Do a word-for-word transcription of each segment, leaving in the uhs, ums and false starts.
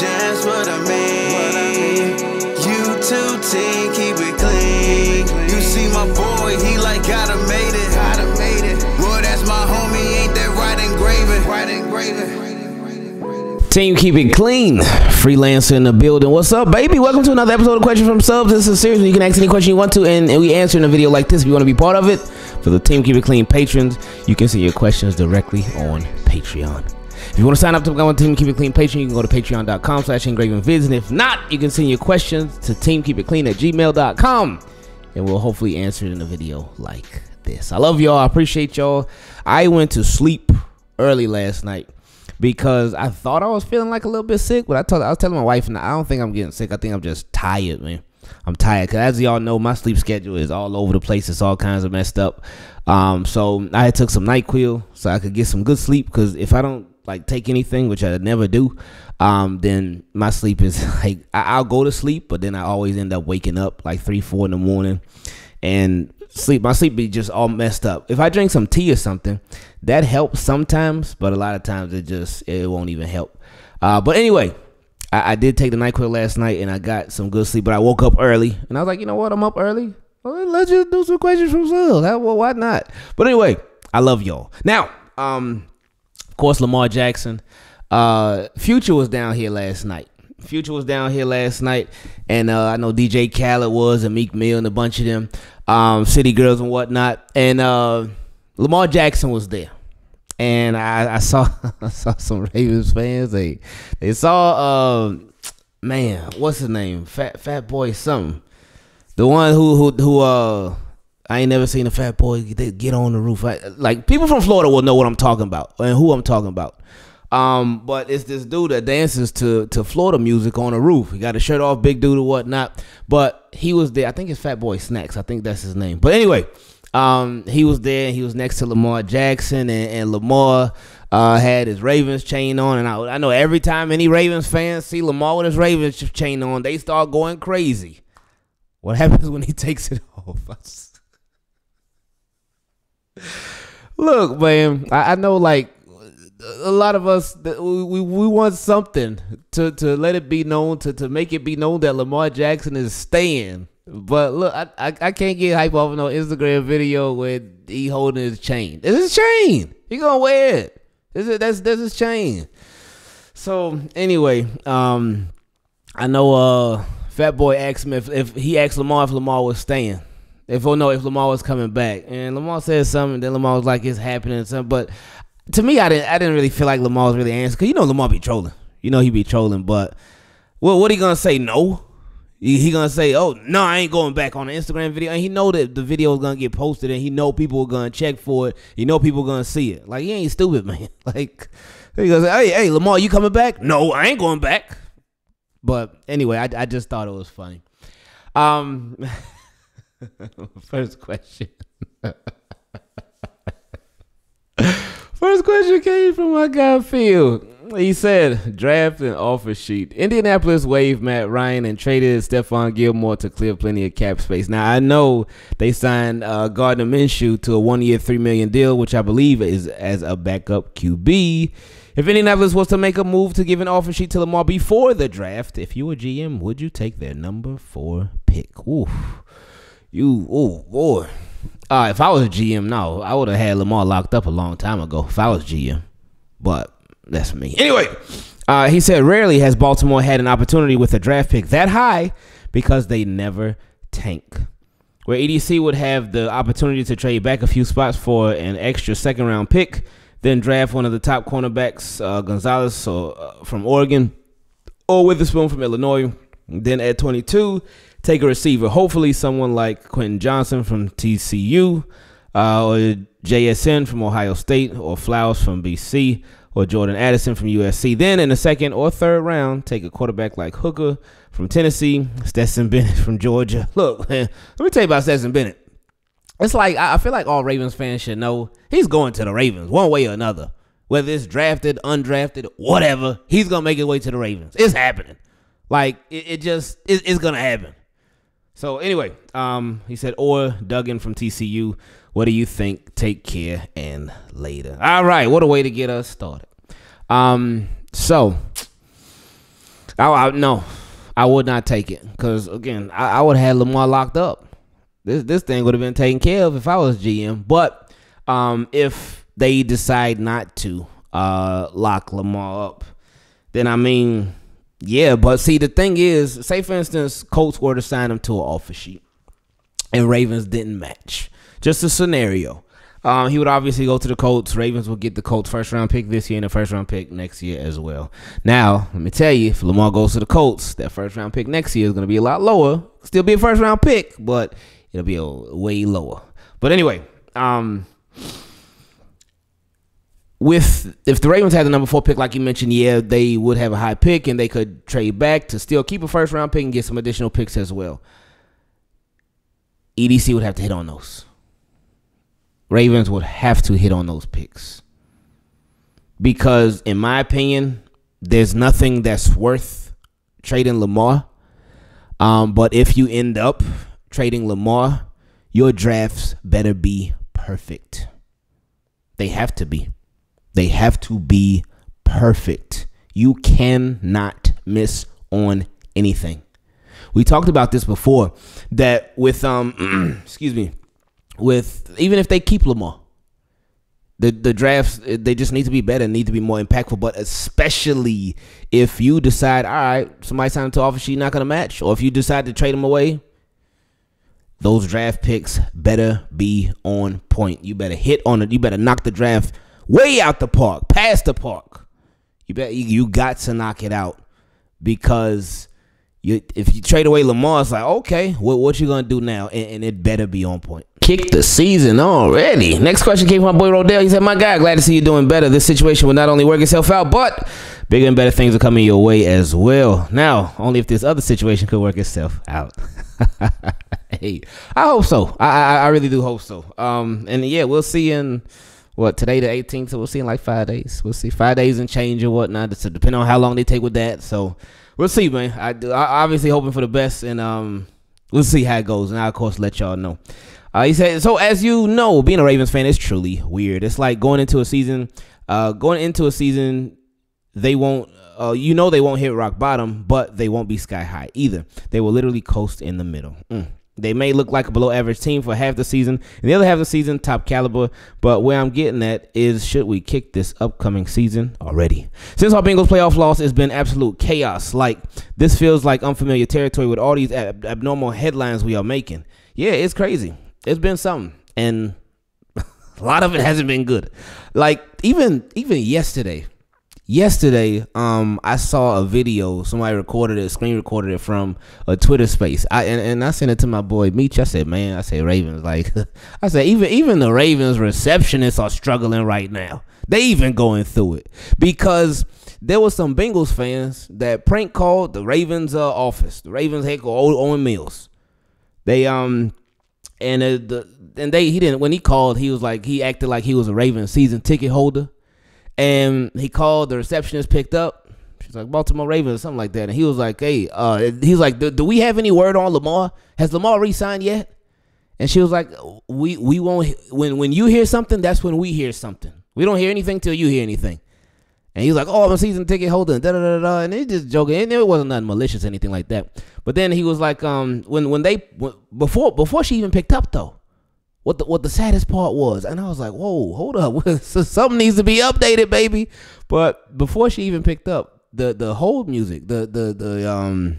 just what I mean. You two team, keep it clean. You see my boy, he like gotta made it. Gotta made it. Boy, that's my homie, ain't that right engraving? Right engraving. Team, keep it clean. Freelancer in the building. What's up, baby? Welcome to another episode of Question from Subs. This is a series where you can ask any question you want to, and, and we answer in a video like this if you want to be part of it. For the Team Keep It Clean patrons, you can see your questions directly on Patreon. If you want to sign up to become a Team Keep It Clean patron, you can go to patreon.com slash engravingvids. And if not, you can send your questions to teamkeepitclean at gmail.com. And we'll hopefully answer it in a video like this. I love y'all. I appreciate y'all. I went to sleep early last night because I thought I was feeling like a little bit sick. But I, told, I was telling my wife, and I don't think I'm getting sick. I think I'm just tired, man. I'm tired because, as y'all know, my sleep schedule is all over the place. It's all kinds of messed up. Um, so I took some NyQuil so I could get some good sleep, because if I don't like take anything, which I never do, um, then my sleep is like, I I'll go to sleep, but then I always end up waking up like three, four in the morning, and sleep. My sleep be just all messed up. If I drink some tea or something, that helps sometimes, but a lot of times it just it won't even help. Uh, but anyway. I, I did take the NyQuil last night, and I got some good sleep, but I woke up early, and I was like, you know what? I'm up early. Well, let's just do some questions from Subs. Well, why not? But anyway, I love y'all. Now, um, of course, Lamar Jackson. Uh, Future was down here last night. Future was down here last night, and uh, I know D J Khaled was, and Meek Mill, and a bunch of them, um, City Girls and whatnot, and uh, Lamar Jackson was there. And I, I saw I saw some Ravens fans. They they saw uh, man, what's his name? Fat Fat Boy something. The one who who who uh I ain't never seen a Fat Boy get on the roof. I, like people from Florida will know what I'm talking about and who I'm talking about. Um, but it's this dude that dances to to Florida music on the roof. He got a shirt off, big dude or whatnot. But he was there. I think it's Fat Boy Snacks. I think that's his name. But anyway. Um, he was there, and he was next to Lamar Jackson, and, and Lamar uh, had his Ravens chain on, and I, I know every time any Ravens fans see Lamar with his Ravens chain on, they start going crazy. What happens when he takes it off? Look, man, I, I know, like, a lot of us, we, we, we want something to, to let it be known, to, to make it be known that Lamar Jackson is staying. But look, I, I I can't get hype off no Instagram video where he holding his chain. It's his chain. He gonna wear it. Is it that's that's his chain. So anyway, um, I know uh, Fat Boy asked him if, if he asked Lamar if Lamar was staying, if oh no if Lamar was coming back, and Lamar said something. Then Lamar was like, it's happening and something. But to me, I didn't I didn't really feel like Lamar was really answering, cause you know Lamar be trolling. You know he be trolling. But well, what he gonna say? No. He gonna say, oh, no, I ain't going back on the Instagram video. And he know that the video is gonna get posted, and he know people are gonna check for it. You know people are gonna see it. Like, he ain't stupid, man. Like, he goes, hey, hey, Lamar, you coming back? No, I ain't going back. But anyway, I, I just thought it was funny. Um, First question. First question came from my guy, Phil. He said, draft and offer sheet. Indianapolis waived Matt Ryan and traded Stephon Gilmore to clear plenty of cap space. Now, I know they signed uh, Gardner Minshew to a one-year, three million dollars deal, which I believe is as a backup Q B. If Indianapolis was to make a move to give an offer sheet to Lamar before the draft, if you were G M, would you take their number four pick? Ooh, you, oh, boy. Uh, if I was a G M, no, I would have had Lamar locked up a long time ago if I was G M, but that's me. Anyway, uh, he said, rarely has Baltimore had an opportunity with a draft pick that high because they never tank. Where E D C would have the opportunity to trade back a few spots for an extra second-round pick, then draft one of the top cornerbacks, uh, Gonzalez or, uh, from Oregon or Witherspoon from Illinois, then at twenty-two, take a receiver, hopefully someone like Quentin Johnson from T C U uh, or J S N from Ohio State or Flowers from B C, or Jordan Addison from U S C. Then in the second or third round, take a quarterback like Hooker from Tennessee, Stetson Bennett from Georgia. Look, man, let me tell you about Stetson Bennett. It's like, I feel like all Ravens fans should know he's going to the Ravens one way or another. Whether it's drafted, undrafted, whatever, he's going to make his way to the Ravens. It's happening. Like, it, it just, it, it's going to happen. So anyway, um, he said, or Duggan from T C U. What do you think? Take care and later. All right, what a way to get us started. Um, so I, I no, I would not take it because again, I, I would have had Lamar locked up. This this thing would have been taken care of if I was G M. But um, if they decide not to uh, lock Lamar up, then I mean, yeah. But see, the thing is, say for instance, Colts were to sign him to an offer sheet, and Ravens didn't match. Just a scenario. Um, he would obviously go to the Colts. Ravens will get the Colts first round pick this year and the first round pick next year as well. Now, let me tell you, if Lamar goes to the Colts, that first round pick next year is going to be a lot lower. Still be a first round pick, but it'll be a way lower. But anyway, um, with if the Ravens had the number four pick, like you mentioned, yeah, they would have a high pick and they could trade back to still keep a first round pick and get some additional picks as well. E D C would have to hit on those. Ravens would have to hit on those picks because, in my opinion, there's nothing that's worth trading Lamar. Um, but if you end up trading Lamar, your drafts better be perfect. They have to be. They have to be perfect. You cannot miss on anything. We talked about this before that with um, excuse me. With even if they keep Lamar, the the drafts they just need to be better, need to be more impactful. But especially if you decide, all right, somebody signed to offer sheet not going to match, or if you decide to trade them away, those draft picks better be on point. You better hit on it. You better knock the draft way out the park, past the park. You better you got to knock it out because you if you trade away Lamar, it's like okay, what what you gonna do now? And, and it better be on point. Kick the season already. Next question came from my boy Rodell. He said, my guy, glad to see you doing better. This situation will not only work itself out, but bigger and better things are coming your way as well. Now, only if this other situation could work itself out. Hey, I hope so. I, I I really do hope so. Um, and yeah, we'll see in, what, today the eighteenth, so we'll see in like five days. We'll see five days and change or whatnot. It's depending on how long they take with that. So we'll see, man. I do. I obviously hoping for the best, and um, we'll see how it goes. And I'll, of course, let y'all know. Uh, he said, so as you know, being a Ravens fan is truly weird. It's like going into a season, uh, going into a season, they won't, uh, you know, they won't hit rock bottom, but they won't be sky high either. They will literally coast in the middle. Mm. They may look like a below average team for half the season, and the other half of the season, top caliber. But where I'm getting at is, should we kick this upcoming season already? Since our Bengals playoff loss, it's been absolute chaos. Like, this feels like unfamiliar territory with all these ab abnormal headlines we are making. Yeah, it's crazy. It's been something, and a lot of it hasn't been good. Like, even even yesterday, yesterday, um, I saw a video. Somebody recorded it, screen recorded it from a Twitter space. I and, and I sent it to my boy Meech. I said, man, I said, Ravens, like, I said, even, even the Ravens receptionists are struggling right now. They even going through it because there was some Bengals fans that prank called the Ravens uh, office, the Ravens head coach Owen Mills. They, um... And uh, the and they he didn't when he called he was like he acted like he was a Ravens season ticket holder, and he called the receptionist picked up. She's like Baltimore Ravens or something like that, and he was like, hey, uh, he's like, do, do we have any word on Lamar? Has Lamar re-signed yet? And she was like, we we won't when when you hear something, that's when we hear something. We don't hear anything till you hear anything. And he was like, oh, I'm a season ticket holder, and da da da da, and he just joking. And it wasn't nothing malicious, or anything like that. But then he was like, um, when when they when, before before she even picked up though, what the what the saddest part was, and I was like, whoa, hold up, something needs to be updated, baby. But before she even picked up, the the hold music, the the the um,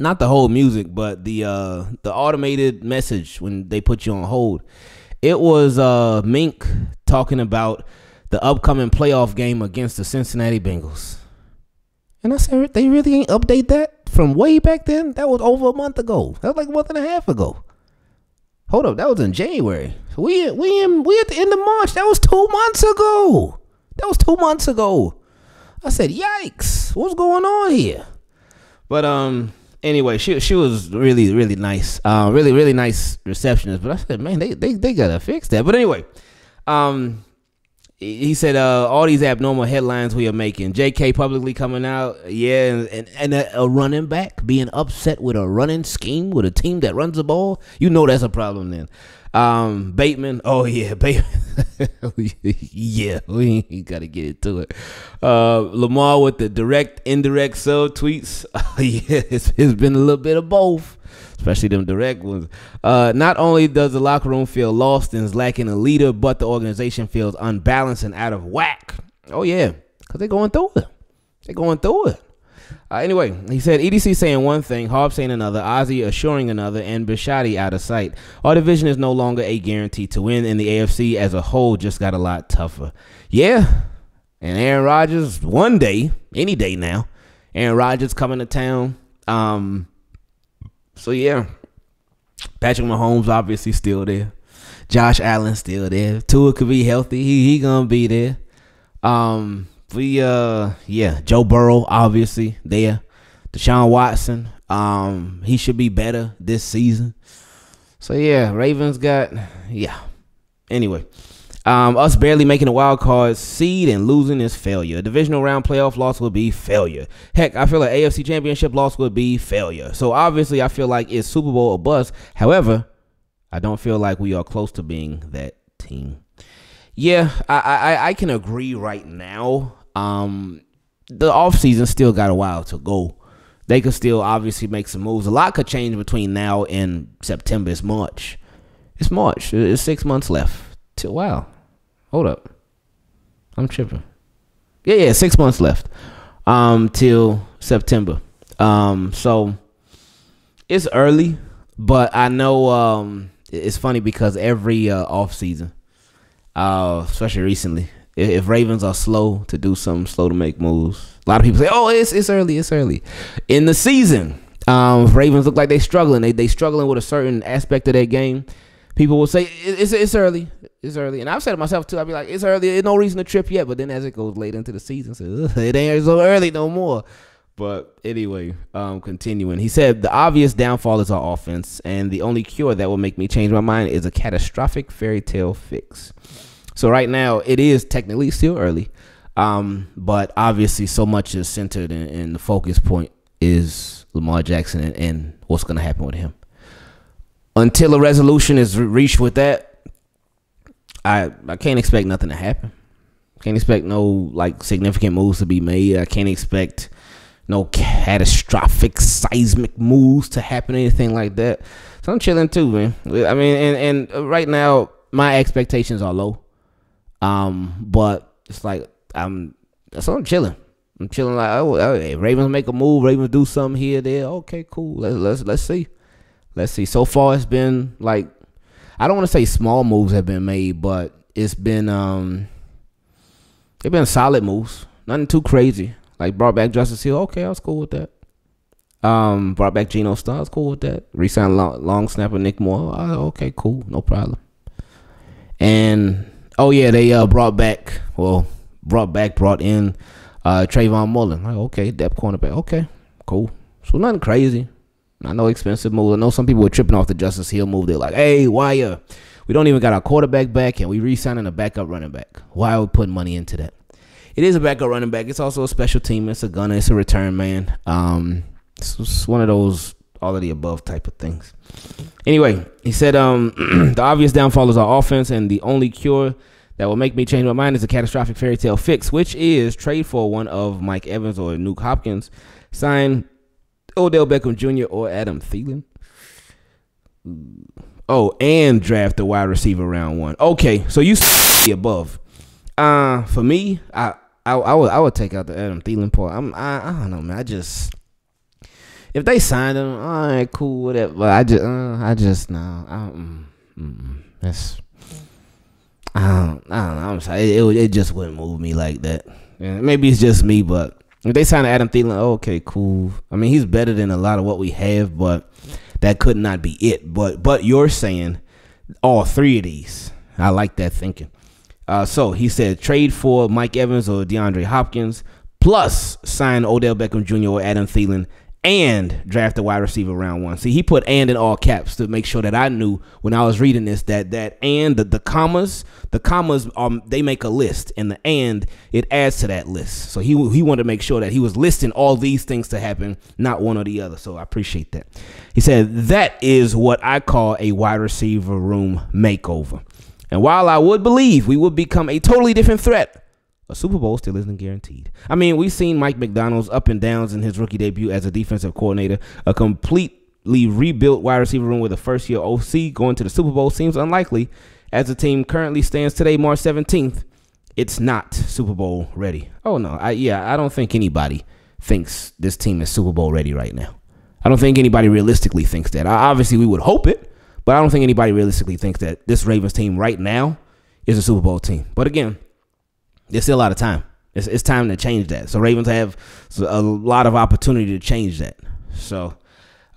not the hold music, but the uh the automated message when they put you on hold, it was uh Mink talking about the upcoming playoff game against the Cincinnati Bengals. And I said, they really ain't update that from way back then? That was over a month ago. That was like a month and a half ago. Hold up, that was in January. We, we, in, we at the end of March. That was two months ago. That was two months ago. I said, yikes, what's going on here? But um, anyway, she, she was really, really nice. Uh, really, really nice receptionist. But I said, man, they, they, they got to fix that. But anyway, um... he said, uh, all these abnormal headlines we are making. J K publicly coming out, yeah, and, and a, a running back being upset with a running scheme with a team that runs the ball. You know that's a problem then. Uh, Um, Bateman. Oh, yeah. Bateman. Yeah, we ain't got to get into it. Uh, Lamar with the direct, indirect sub tweets. Yeah, it's, it's been a little bit of both, especially them direct ones. Uh, not only does the locker room feel lost and is lacking a leader, but the organization feels unbalanced and out of whack. Oh, yeah, because they're going through it. They're going through it. Uh, anyway, he said E D C saying one thing, Harb saying another, Ozzy assuring another, and Bishotti out of sight. Our division is no longer a guarantee to win, and the A F C as a whole just got a lot tougher. Yeah, and Aaron Rodgers one day, any day now, Aaron Rodgers coming to town. Um, so, yeah, Patrick Mahomes obviously still there. Josh Allen still there. Tua could be healthy. He, he going to be there. Um... We uh yeah, Joe Burrow obviously there. Deshaun Watson, um he should be better this season. So yeah, Ravens got yeah. Anyway, um us barely making a wild card seed and losing is failure. A divisional round playoff loss would be failure. Heck, I feel like A F C championship loss would be failure. So obviously I feel like it's Super Bowl or bust. However, I don't feel like we are close to being that team. Yeah, I I, I can agree right now. Um, the offseason still got a while to go. They could still obviously make some moves. A lot could change between now and September. It's March. It's March. It's six months left. Till, wow. Hold up. I'm tripping. Yeah, yeah, six months left um, till September. Um, so it's early, but I know um, it's funny because every uh, offseason, uh, especially recently, if Ravens are slow to do something, slow to make moves, a lot of people say, oh, it's it's early, it's early in the season. Um, if Ravens look like they're struggling, they they struggling with a certain aspect of their game, people will say, it's it's early, it's early. And I've said it myself too. I'd be like, it's early, there's no reason to trip yet. But then as it goes later into the season, so, it ain't so early no more. But anyway, um, continuing. He said, the obvious downfall is our offense, and the only cure that will make me change my mind is a catastrophic fairy tale fix. So right now, it is technically still early, um, but obviously so much is centered, and, and the focus point is Lamar Jackson and, and what's going to happen with him. Until a resolution is re reached with that, I, I can't expect nothing to happen. Can't expect no like significant moves to be made. I can't expect no catastrophic seismic moves to happen, anything like that. So I'm chilling too, man. I mean, and, and right now my expectations are low. Um, but it's like, I'm, so I'm chilling. I'm chilling like, oh, hey, Ravens make a move. Ravens do something here, there. Okay, cool. Let's, let's, let's see. Let's see. So far it's been like, I don't want to say small moves have been made, but it's been, um, it's been solid moves. Nothing too crazy. Like, brought back Justice Hill. Okay, I was cool with that. Um, brought back Geno Starr. I was cool with that. Resigned long, long snapper Nick Moore. Oh, okay, cool. No problem. And, oh, yeah, they uh, brought back, well, brought back, brought in uh, Trayvon Mullen. Like, okay, depth cornerback. Okay, cool. So nothing crazy. Not no expensive move. I know some people were tripping off the Justice Hill move. They're like, hey, why, uh, we don't even got our quarterback back, and we re-signing a backup running back. Why are we putting money into that? It is a backup running back. It's also a special team. It's a gunner. It's a return man. Um, it's, it's one of those all of the above type of things. Anyway, he said um, the obvious downfall is our offense, and the only cure that will make me change my mind is a catastrophic fairy tale fix, which is trade for one of Mike Evans or Nuke Hopkins, sign Odell Beckham Junior or Adam Thielen. Oh, and draft the wide receiver round one. Okay, so you see the above. Uh, for me, I. I, I, would, I would take out the Adam Thielen part. I'm, I, I don't know, man. I just, if they signed him, all right, cool, whatever. But I just, uh, I just, no. I, mm, mm, that's, I don't, I don't know. I'm sorry. It, it, it just wouldn't move me like that. Yeah, maybe it's just me, but if they signed Adam Thielen, okay, cool. I mean, he's better than a lot of what we have, but that could not be it. But, but you're saying all three of these. I like that thinking. Uh, so he said trade for Mike Evans or DeAndre Hopkins, plus sign Odell Beckham Junior or Adam Thielen and draft a wide receiver round one. See, he put "and" in all caps to make sure that I knew when I was reading this that that "and" the, the commas, the commas um they make a list, and the "and" it adds to that list. So he he wanted to make sure that he was listing all these things to happen, not one or the other. So I appreciate that. He said that is what I call a wide receiver room makeover. And while I would believe we would become a totally different threat, a Super Bowl still isn't guaranteed. I mean, we've seen Mike McDonald's up and downs in his rookie debut as a defensive coordinator. A completely rebuilt wide receiver room with a first-year O C going to the Super Bowl seems unlikely. As the team currently stands today, March seventeenth, it's not Super Bowl ready. Oh, no. I, yeah, I don't think anybody thinks this team is Super Bowl ready right now. I don't think anybody realistically thinks that. I, obviously, we would hope it, but I don't think anybody realistically thinks that this Ravens team right now is a Super Bowl team. But again, there's still a lot of time. It's, it's time to change that. So Ravens have a lot of opportunity to change that. So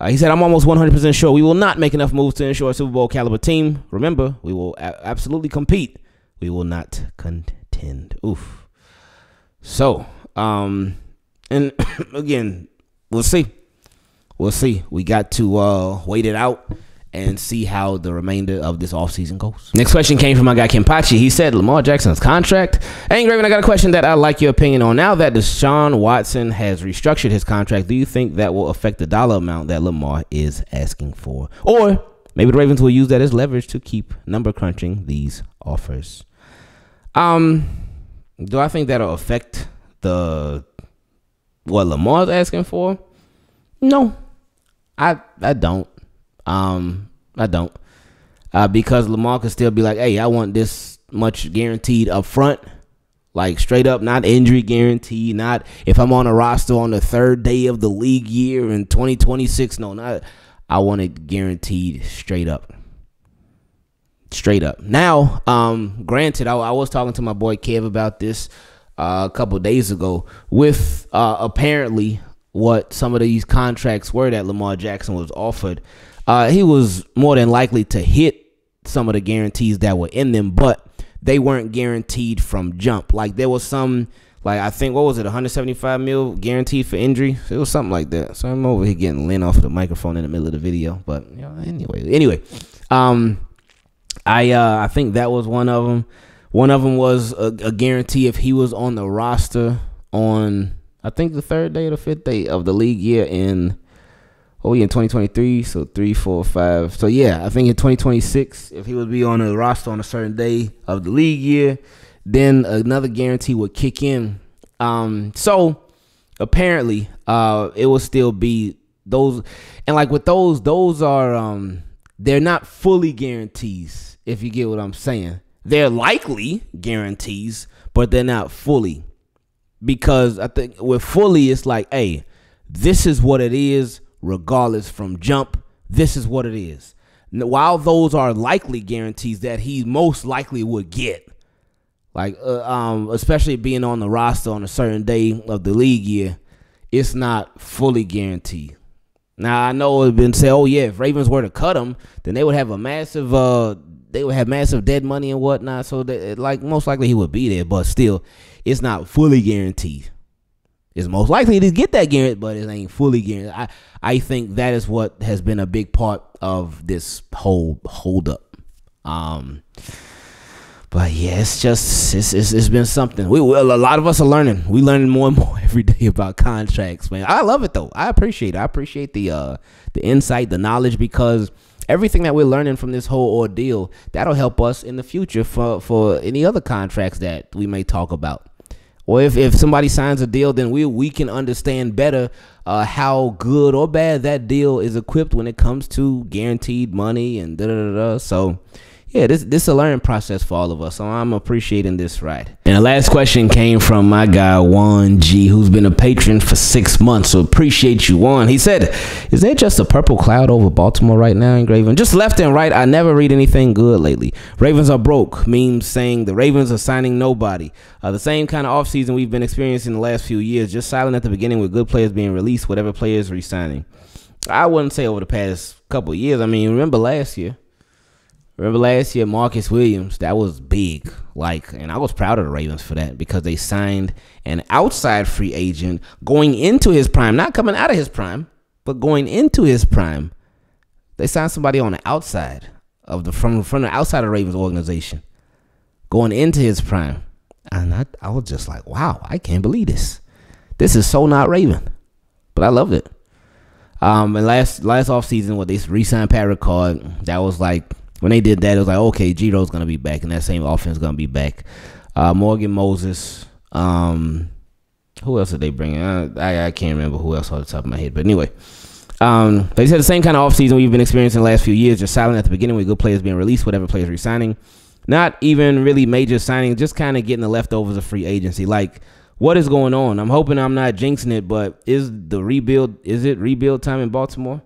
uh, he said, I'm almost one hundred percent sure we will not make enough moves to ensure a Super Bowl caliber team. Remember, we will a absolutely compete. We will not contend. Oof. So, um, and again, we'll see. We'll see. We got to uh, wait it out and see how the remainder of this offseason goes. Next question came from my guy Kempachi. He said, Lamar Jackson's contract. Hey, Raven, I got a question that I'd like your opinion on. Now that Deshaun Watson has restructured his contract, do you think that will affect the dollar amount that Lamar is asking for? Or maybe the Ravens will use that as leverage to keep number crunching these offers. Um, do I think that'll affect the what Lamar's asking for? No, I, I don't. Um, I don't, uh, because Lamar could still be like, hey, I want this much guaranteed up front, like straight up, not injury guaranteed, not if I'm on a roster on the third day of the league year in twenty twenty-six. No, not, I want it guaranteed straight up, straight up. Now, um, granted, I, I was talking to my boy Kev about this, uh, a couple days ago with, uh, apparently what some of these contracts were that Lamar Jackson was offered. Uh, he was more than likely to hit some of the guarantees that were in them, but they weren't guaranteed from jump. Like there was some, like I think, what was it, one hundred seventy-five mil guaranteed for injury? It was something like that. So I'm over here getting Lynn off the microphone in the middle of the video. But you know, anyway, anyway, um, I uh, I think that was one of them. One of them was a, a guarantee if he was on the roster on, I think, the third day or the fifth day of the league year in. Oh, yeah, in twenty twenty-three, so three, four, five. So, yeah, I think in twenty twenty-six, if he would be on a roster on a certain day of the league year, then another guarantee would kick in. Um, so, apparently, uh, it will still be those. And, like, with those, those are, um, they're not fully guarantees, if you get what I'm saying. They're likely guarantees, but they're not fully. Because I think with fully, it's like, hey, this is what it is. Regardless from jump, this is what it is. While those are likely guarantees that he most likely would get, like uh, um, especially being on the roster on a certain day of the league year, it's not fully guaranteed. Now I know it's been said, oh yeah, if Ravens were to cut him, then they would have a massive, uh, they would have massive dead money and whatnot. So that, like, most likely he would be there, but still, it's not fully guaranteed. It's most likely to get that guarantee, but it ain't fully guaranteed. I, I think that is what has been a big part of this whole holdup. Um, but yeah, it's just it's, it's it's been something. We a lot of us are learning. We learning more and more every day about contracts, man. I love it though. I appreciate it. I appreciate the uh the insight, the knowledge, because everything that we're learning from this whole ordeal, that'll help us in the future for for any other contracts that we may talk about. Or if, if somebody signs a deal, then we we can understand better uh, how good or bad that deal is equipped when it comes to guaranteed money and da da da da. So, yeah, this this is a learning process for all of us. So I'm appreciating this ride. And the last question came from my guy Juan G, who's been a patron for six months. So appreciate you, Juan. He said, "Is there just a purple cloud over Baltimore right now, Engraven? Just left and right. I never read anything good lately. Ravens are broke. Memes saying the Ravens are signing nobody. Uh, the same kind of offseason we've been experiencing the last few years. Just silent at the beginning with good players being released, whatever players re-signing." I wouldn't say over the past couple of years. I mean, remember last year? Remember last year, Marcus Williams, that was big. Like, and I was proud of the Ravens for that because they signed an outside free agent going into his prime, not coming out of his prime, But going into his prime, they signed somebody on the outside of the from from the outside of the Ravens organization. Going into his prime, and I, I was just like, wow, I can't believe this. This is so not Raven, but I loved it. Um, and last last offseason, when they re-signed Patrick Card, that was like, when they did that, it was like, okay, Giro's gonna be back, and that same offense gonna be back. Uh, Morgan Moses. Um, who else did they bring in? I, I I can't remember who else off the top of my head, but anyway, um, they said the same kind of offseason we've been experiencing the last few years, just silent at the beginning with good players being released, whatever players re-signing, not even really major signing, just kind of getting the leftovers of free agency. Like, what is going on? I'm hoping I'm not jinxing it, but is the rebuild? Is it rebuild time in Baltimore?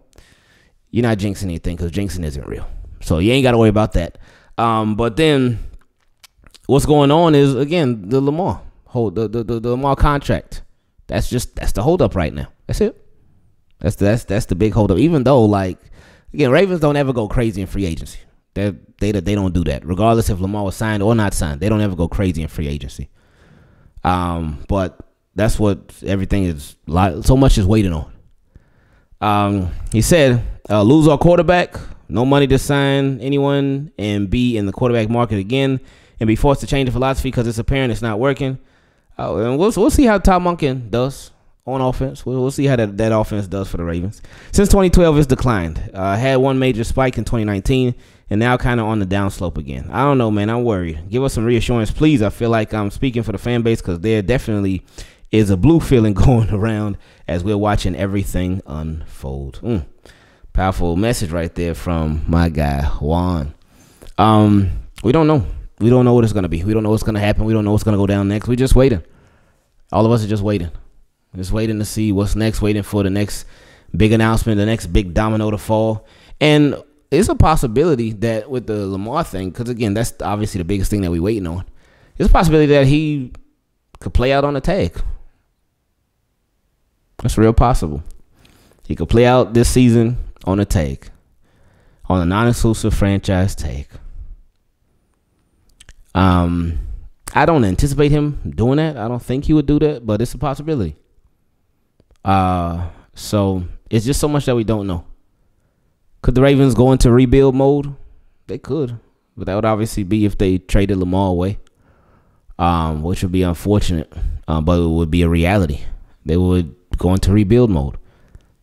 You're not jinxing anything because jinxing isn't real. So you ain't got to worry about that. Um, but then what's going on is, again, the Lamar hold the, the, the, the Lamar contract. That's just that's the holdup right now. That's it. That's the, that's that's the big holdup. Even though, like, again, Ravens don't ever go crazy in free agency. They they they don't do that. Regardless if Lamar was signed or not signed, they don't ever go crazy in free agency. Um, but that's what everything is. So much is waiting on. Um, he said, uh, lose our quarterback. No money to sign anyone and be in the quarterback market again and be forced to change the philosophy because it's apparent it's not working. Uh, and we'll, we'll see how Todd Monken does on offense. We'll, we'll see how that, that offense does for the Ravens. Since twenty twelve, it's declined. Uh, had one major spike in twenty nineteen and now kind of on the downslope again. I don't know, man. I'm worried. Give us some reassurance, please. I feel like I'm speaking for the fan base because there definitely is a blue feeling going around as we're watching everything unfold. Mm. Powerful message right there from my guy, Juan. Um, we don't know. We don't know what it's going to be. We don't know what's going to happen. We don't know what's going to go down next. We're just waiting. All of us are just waiting. Just waiting to see what's next, waiting for the next big announcement, the next big domino to fall. And it's a possibility that with the Lamar thing, because, again, that's obviously the biggest thing that we're waiting on. It's a possibility that he could play out on a tag. That's real possible. He could play out this season on a take, on a non-exclusive franchise take. Um, I don't anticipate him doing that. I don't think he would do that, but it's a possibility. Uh, so it's just so much that we don't know. Could the Ravens go into rebuild mode? They could, but that would obviously be if they traded Lamar away, um, which would be unfortunate, uh, but it would be a reality. They would go into rebuild mode.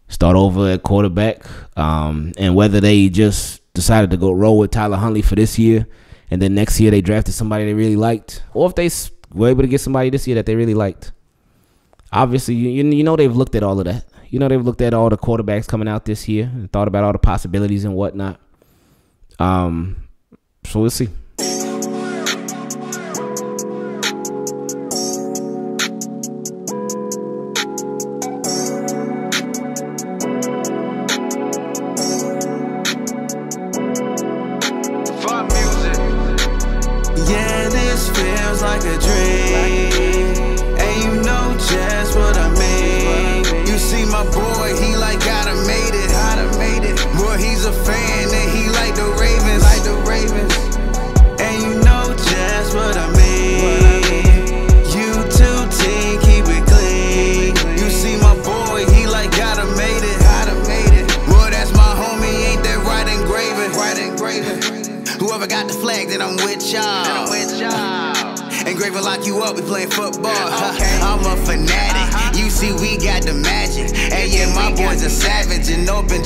Start over at quarterback, um, and whether they just decided to go roll with Tyler Huntley for this year, and then next year they drafted somebody they really liked, or if they were able to get somebody this year that they really liked. Obviously, you, you know they've looked at all of that. You know they've looked at all the quarterbacks coming out this year and thought about all the possibilities and whatnot. Um, so we'll see.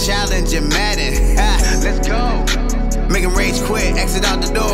Challenge and Madden. Let's go. Make him rage quit, exit out the door.